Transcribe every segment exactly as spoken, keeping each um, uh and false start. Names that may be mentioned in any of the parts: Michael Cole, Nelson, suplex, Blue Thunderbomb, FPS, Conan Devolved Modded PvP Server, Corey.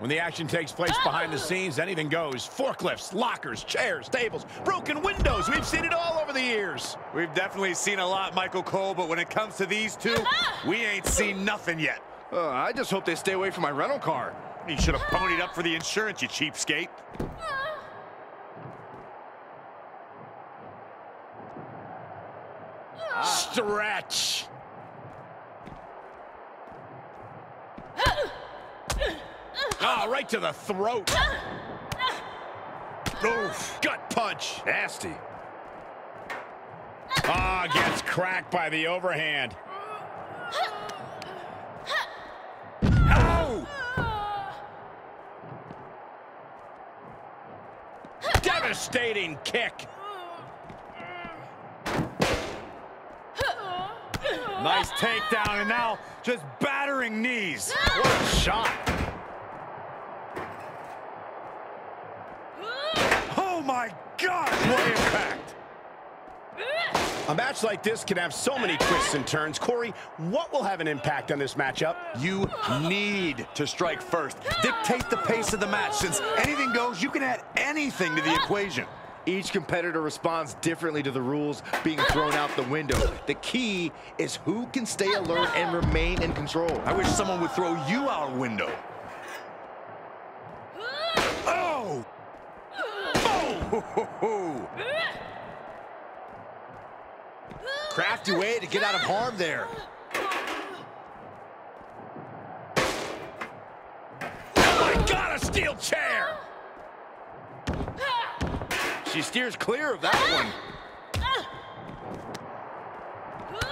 When the action takes place behind the scenes, anything goes. Forklifts, lockers, chairs, tables, broken windows. We've seen it all over the years. We've definitely seen a lot, Michael Cole, but when it comes to these two, we ain't seen nothing yet. Uh, I just hope they stay away from my rental car. You should have ponied up for the insurance, you cheapskate. Stretch. Ah, right to the throat. Oof, gut punch. Nasty. Ah, gets cracked by the overhand. Ow! Devastating kick. Nice takedown, and now just battering knees. What a shot. Oh my God, what impact. A match like this can have so many twists and turns. Corey, what will have an impact on this matchup? You need to strike first. Dictate the pace of the match. Since anything goes, you can add anything to the equation. Each competitor responds differently to the rules being thrown out the window. The key is who can stay alert and remain in control. I wish someone would throw you out a window. Oh! Oh! Crafty way to get out of harm there. Oh my God, a steel chair! She steers clear of that one.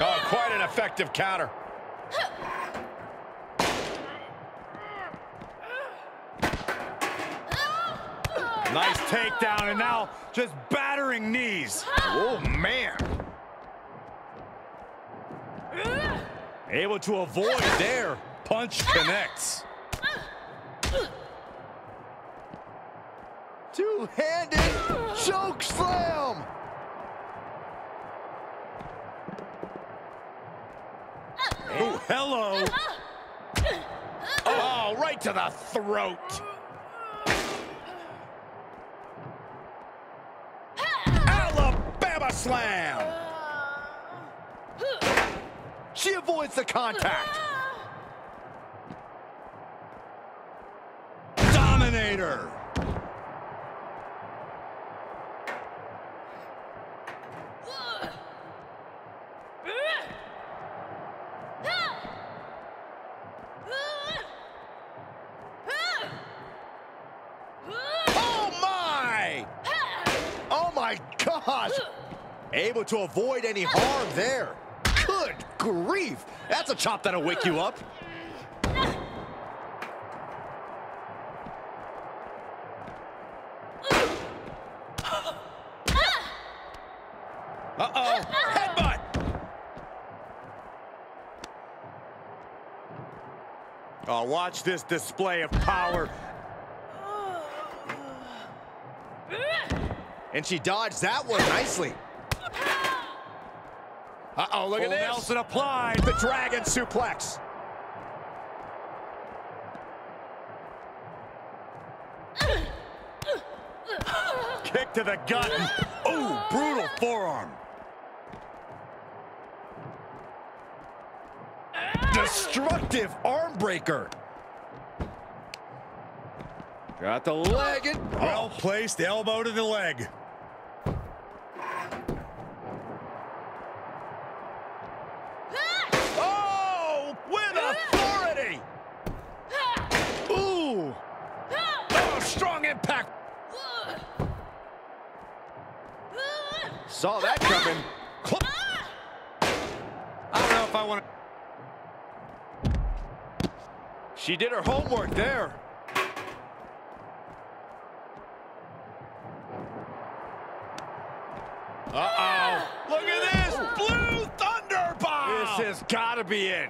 Oh, quite an effective counter. Nice takedown, and now just battering knees. Oh, man. Able to avoid there. Punch connects. Two-handed choke slam. Oh, hello. Oh, right to the throat. Alabama slam. She avoids the contact. Dominator. Able to avoid any harm there. Good grief. That's a chop that'll wake you up. Uh-oh. Headbutt. Oh, watch this display of power. And she dodged that one nicely. Uh-oh, look at this. Nelson applied the dragon suplex. Kick to the gut. Oh, brutal forearm. Destructive arm breaker. Got the leg and well-placed elbow to the leg. Impact. Saw that coming. I don't know if I want to. She did her homework there. Uh-oh. Look at this. Blue Thunderbomb. This has got to be it.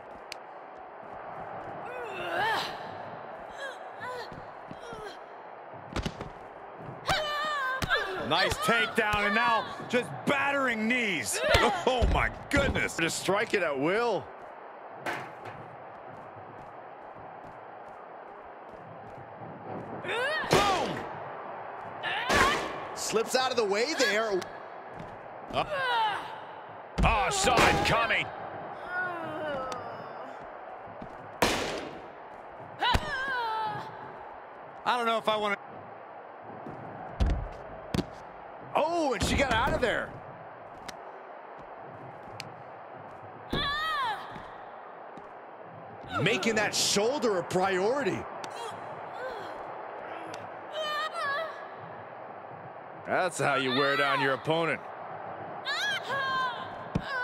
Nice takedown, and now just battering knees. Oh, my goodness. Just strike it at will. Boom! Slips out of the way there. Oh, oh saw it coming. I don't know if I want to. Oh, and she got out of there. Making that shoulder a priority. That's how you wear down your opponent.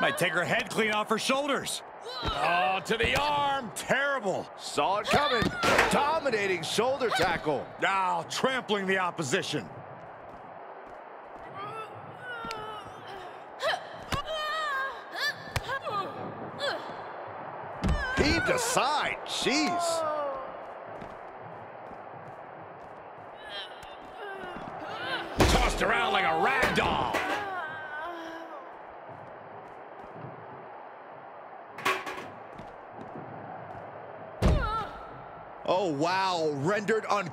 Might take her head clean off her shoulders. Oh, to the arm. Terrible. Saw it coming. Dominating shoulder tackle. Now, trampling the opposition. Heaved aside. Jeez. Tossed around like a rag doll. Oh, wow. Rendered unconscious.